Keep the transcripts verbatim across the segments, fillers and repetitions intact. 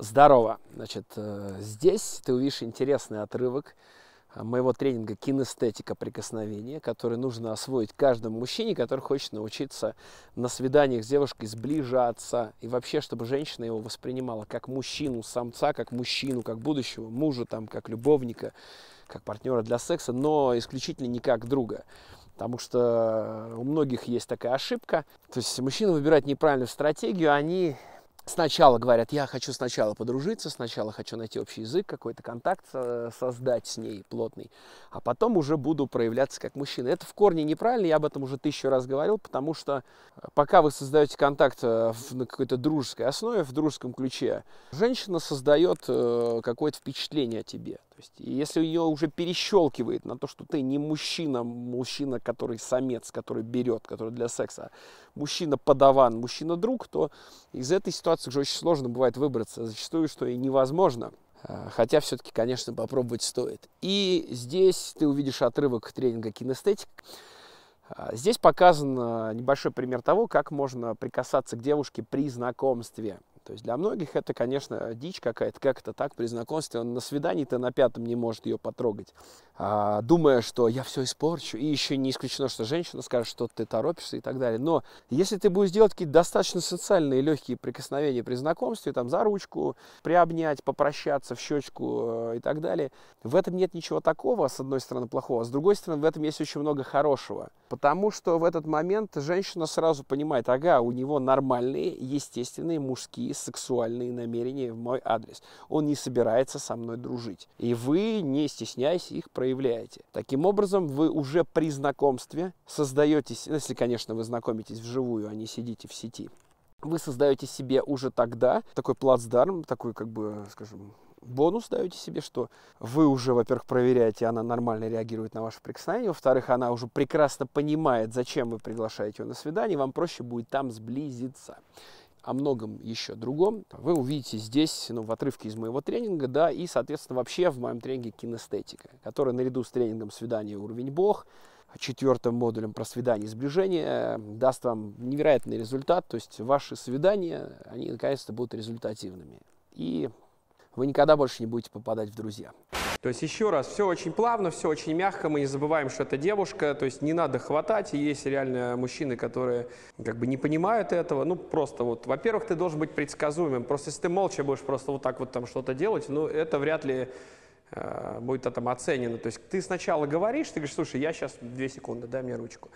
Здорово! Значит, здесь ты увидишь интересный отрывок моего тренинга «Кинестетика прикосновения», который нужно освоить каждому мужчине, который хочет научиться на свиданиях с девушкой сближаться. И вообще, чтобы женщина его воспринимала как мужчину, самца, как мужчину, как будущего мужа, там, как любовника, как партнера для секса, но исключительно не как друга. Потому что у многих есть такая ошибка. То есть мужчина выбирает неправильную стратегию, они... Сначала говорят, я хочу сначала подружиться, сначала хочу найти общий язык, какой-то контакт создать с ней плотный, а потом уже буду проявляться как мужчина. Это в корне неправильно, я об этом уже тысячу раз говорил, потому что пока вы создаете контакт на какой-то дружеской основе, в дружеском ключе, женщина создает какое-то впечатление о тебе. То есть, если ее уже перещелкивает на то, что ты не мужчина, мужчина, который самец, который берет, который для секса, мужчина-подаван, мужчина-друг, то из этой ситуации уже очень сложно бывает выбраться, зачастую, что и невозможно, хотя все-таки, конечно, попробовать стоит. И здесь ты увидишь отрывок тренинга «Кинестетик». Здесь показан небольшой пример того, как можно прикасаться к девушке при знакомстве. То есть для многих это, конечно, дичь какая-то, как это так, при знакомстве он на свидании-то на пятом не может ее потрогать, а, думая, что я все испорчу, и еще не исключено, что женщина скажет, что ты торопишься и так далее. Но если ты будешь делать какие-то достаточно социальные легкие прикосновения при знакомстве, там за ручку, приобнять, попрощаться в щечку и так далее, в этом нет ничего такого, с одной стороны, плохого, а с другой стороны, в этом есть очень много хорошего. Потому что в этот момент женщина сразу понимает, ага, у него нормальные, естественные мужские сексуальные намерения в мой адрес. Он не собирается со мной дружить. И вы, не стесняясь, их проявляете. Таким образом, вы уже при знакомстве создаетесь, если, конечно, вы знакомитесь вживую, а не сидите в сети, вы создаете себе уже тогда такой плацдарм, такой, как бы, скажем, бонус даете себе, что вы уже, во-первых, проверяете, она нормально реагирует на ваше прикосновение, во-вторых, она уже прекрасно понимает, зачем вы приглашаете ее на свидание, вам проще будет там сблизиться. О многом еще другом вы увидите здесь, ну, в отрывке из моего тренинга, да, и, соответственно, вообще в моем тренинге «Кинестетика», который наряду с тренингом «Свидание. Уровень Бог», четвертым модулем про свидание и сближение, даст вам невероятный результат. То есть ваши свидания, они, наконец-то, будут результативными. И вы никогда больше не будете попадать в друзья. То есть еще раз, все очень плавно, все очень мягко, мы не забываем, что это девушка, то есть не надо хватать, и есть реально мужчины, которые как бы не понимают этого, ну просто вот, во-первых, ты должен быть предсказуемым, просто если ты молча будешь просто вот так вот там что-то делать, ну это вряд ли э, будет а, там оценено, то есть ты сначала говоришь, ты говоришь, слушай, я сейчас две секунды, дай мне ручку.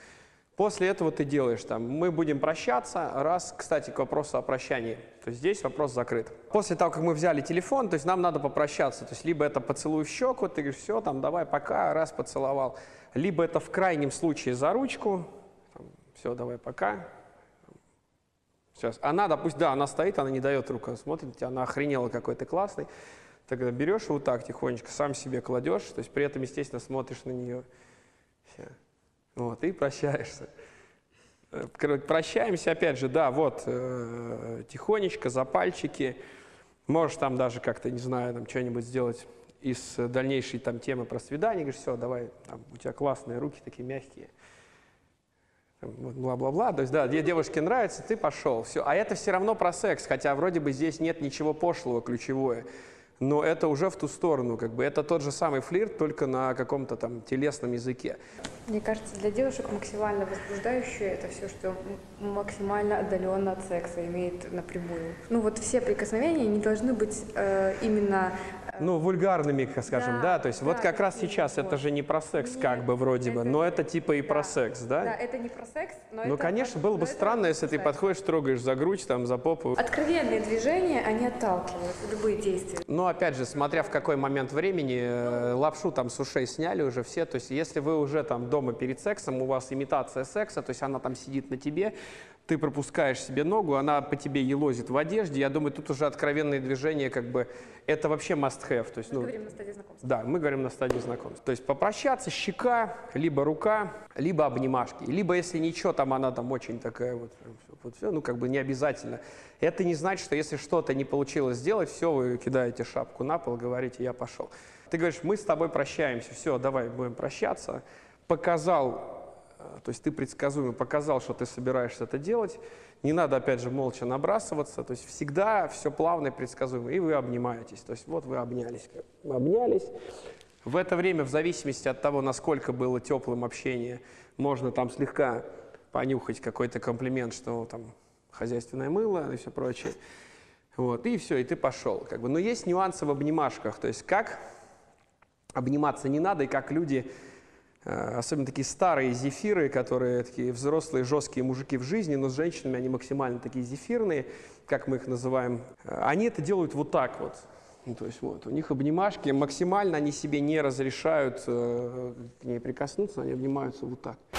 После этого ты делаешь там, мы будем прощаться, раз, кстати, к вопросу о прощании, то есть здесь вопрос закрыт. После того, как мы взяли телефон, то есть нам надо попрощаться, то есть либо это поцелуй в щеку, ты говоришь, все, там, давай, пока, раз, поцеловал, либо это в крайнем случае за ручку, все, давай, пока. Сейчас, она, допустим, да, она стоит, она не дает руку, она смотрит, она охренела какой-то классный, тогда берешь вот так тихонечко, сам себе кладешь, то есть при этом, естественно, смотришь на нее. Все. Вот, и прощаешься. Прощаемся, опять же, да, вот, э, тихонечко, за пальчики. Можешь там даже как-то, не знаю, там что-нибудь сделать из дальнейшей там темы про свидание. Говоришь, все, давай, там, у тебя классные руки, такие мягкие. Бла-бла-бла. То есть, да, где девушке нравится, ты пошел. Все. А это все равно про секс, хотя вроде бы здесь нет ничего пошлого, ключевое. Но это уже в ту сторону, как бы это тот же самый флирт, только на каком-то там телесном языке. Мне кажется, для девушек максимально возбуждающее это все, что максимально отдаленно от секса имеет напрямую. Ну вот все прикосновения не должны быть э, именно... Э, ну вульгарными, скажем, да, да? То есть да, вот как раз сейчас вот. Это же не про секс, нет, как бы вроде это, бы, но это типа и да, про секс, да? Да, это не про секс, но ну, это... Ну конечно, было бы странно, если ты подходишь, трогаешь за грудь, там, за попу. Откровенные движения, они отталкивают любые действия. Но опять же, смотря в какой момент времени, лапшу там с ушей сняли уже все, то есть если вы уже там дома перед сексом, у вас имитация секса, то есть она там сидит на тебе, ты пропускаешь себе ногу, она по тебе елозит в одежде, я думаю, тут уже откровенные движения, как бы, это вообще must-have. Мы ну, говорим на стадии знакомства. Да, мы говорим на стадии знакомства. То есть попрощаться, щека, либо рука, либо обнимашки, либо если ничего, там она там очень такая вот, вот все, ну как бы не обязательно. Это не значит, что если что-то не получилось сделать, все, вы кидаете шапку на пол, говорите, я пошел. Ты говоришь, мы с тобой прощаемся, все, давай будем прощаться. Показал То есть ты предсказуемо показал, что ты собираешься это делать. Не надо, опять же, молча набрасываться. То есть всегда все плавно и предсказуемо. И вы обнимаетесь. То есть вот вы обнялись. Обнялись. В это время, в зависимости от того, насколько было теплым общение, можно там слегка понюхать какой-то комплимент, что там хозяйственное мыло и все прочее. Вот. И все, и ты пошел. Как бы. Но есть нюансы в обнимашках. То есть как обниматься не надо, и как люди... Особенно такие старые зефиры, которые такие взрослые, жесткие мужики в жизни, но с женщинами они максимально такие зефирные, как мы их называем. Они это делают вот так вот. Ну, то есть вот, у них обнимашки, максимально они себе не разрешают э, к ней прикоснуться, они обнимаются вот так.